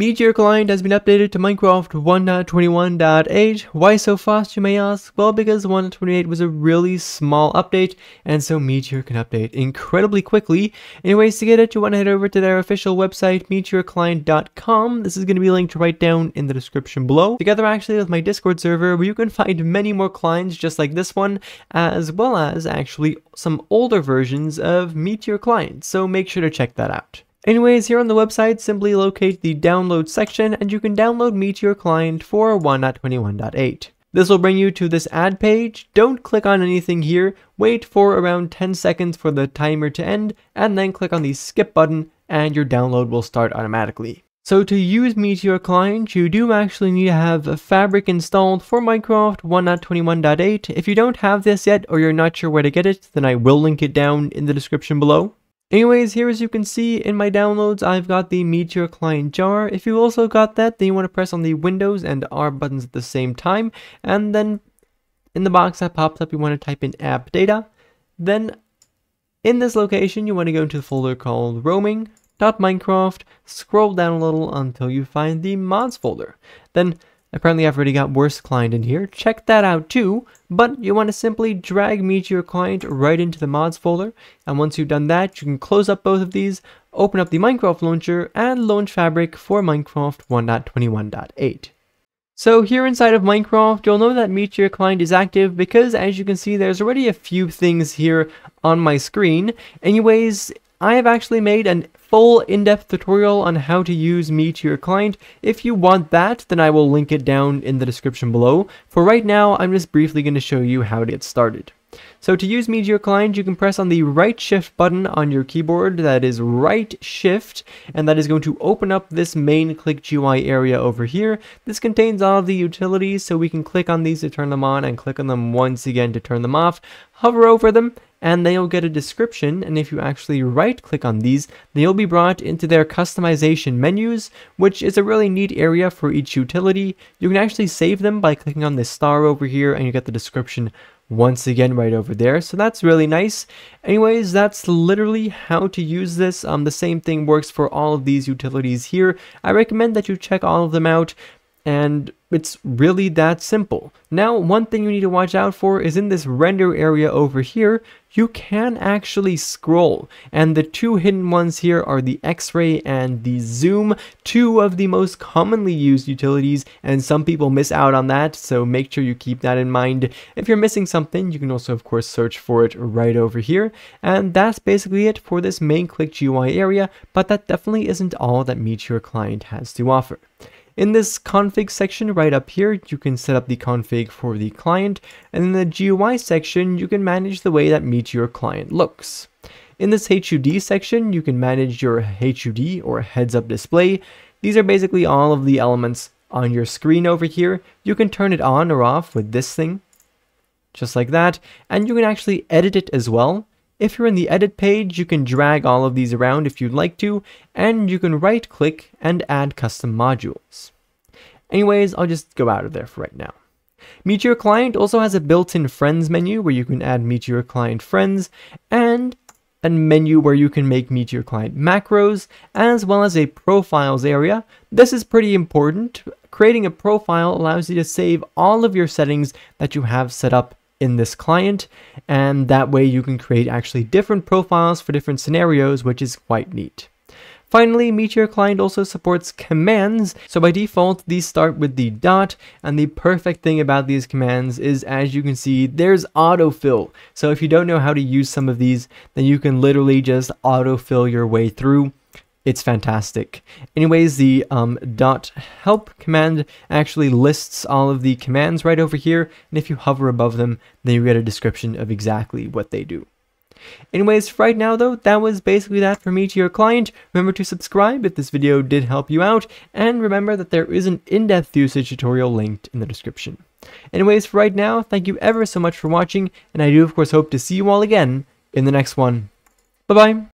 Meteor Client has been updated to Minecraft 1.21.8. Why so fast, you may ask? Well, because 1.28 was a really small update, and so Meteor can update incredibly quickly. Anyways, to get it, you want to head over to their official website, MeteorClient.com. This is going to be linked right down in the description below, together actually with my Discord server, where you can find many more clients just like this one, as well as actually some older versions of Meteor Client, so make sure to check that out. Anyways, here on the website, simply locate the download section and you can download Meteor Client for 1.21.8. This will bring you to this ad page. Don't click on anything here, wait for around 10 seconds for the timer to end, and then click on the skip button and your download will start automatically. So to use Meteor Client, you do actually need to have Fabric installed for Minecraft 1.21.8. If you don't have this yet, or you're not sure where to get it, then I will link it down in the description below. Anyways, here as you can see in my downloads, I've got the Meteor Client jar. If you also got that, then you want to press on the Windows and R buttons at the same time. And then in the box that pops up, you want to type in app data. Then in this location, you want to go into the folder called roaming.minecraft, scroll down a little until you find the mods folder. Then apparently I've already got worst client in here, check that out too, but you want to simply drag Meteor Client right into the mods folder, and once you've done that, you can close up both of these, open up the Minecraft launcher, and launch Fabric for Minecraft 1.21.8. So here inside of Minecraft, you'll know that Meteor Client is active because, as you can see, there's already a few things here on my screen. Anyways, I have actually made a full in-depth tutorial on how to use Meteor Client. If you want that, then I will link it down in the description below. For right now, I'm just briefly going to show you how to get started. So to use Meteor Client, you can press on the right shift button on your keyboard, that is right shift, and that is going to open up this main click GUI area over here. This contains all of the utilities, so we can click on these to turn them on and click on them once again to turn them off. Hover over them, and then you'll get a description, and if you actually right click on these, then you'll be brought into their customization menus, which is a really neat area for each utility. You can actually save them by clicking on this star over here, and you get the description once again right over there, so that's really nice. Anyways, that's literally how to use this. The same thing works for all of these utilities here. I recommend that you check all of them out, and it's really that simple. Now, one thing you need to watch out for is in this render area over here, you can actually scroll, and the two hidden ones here are the X-Ray and the Zoom, two of the most commonly used utilities, and some people miss out on that, so make sure you keep that in mind. If you're missing something, you can also of course search for it right over here, and that's basically it for this main click GUI area, but that definitely isn't all that Meteor Client has to offer. In this config section right up here, you can set up the config for the client, and in the GUI section, you can manage the way that Meteor Client looks. In this HUD section, you can manage your HUD or heads up display. These are basically all of the elements on your screen over here. You can turn it on or off with this thing, just like that, and you can actually edit it as well. If you're in the edit page, you can drag all of these around if you'd like to, and you can right click and add custom modules. Anyways, I'll just go out of there for right now. Meteor Client also has a built-in friends menu where you can add Meteor Client friends, and a menu where you can make Meteor Client macros, as well as a profiles area. This is pretty important. Creating a profile allows you to save all of your settings that you have set up in this client, and that way you can create actually different profiles for different scenarios, which is quite neat. Finally, Meteor Client also supports commands, so by default these start with the dot, and the perfect thing about these commands is, as you can see, there's autofill. So if you don't know how to use some of these, then you can literally just autofill your way through. It's fantastic. Anyways, the .help command actually lists all of the commands right over here, and if you hover above them, then you get a description of exactly what they do. Anyways, for right now though, that was basically that for Meteor Client. Remember to subscribe if this video did help you out, and remember that there is an in-depth usage tutorial linked in the description. Anyways, for right now, thank you ever so much for watching, and I do of course hope to see you all again in the next one. Bye-bye!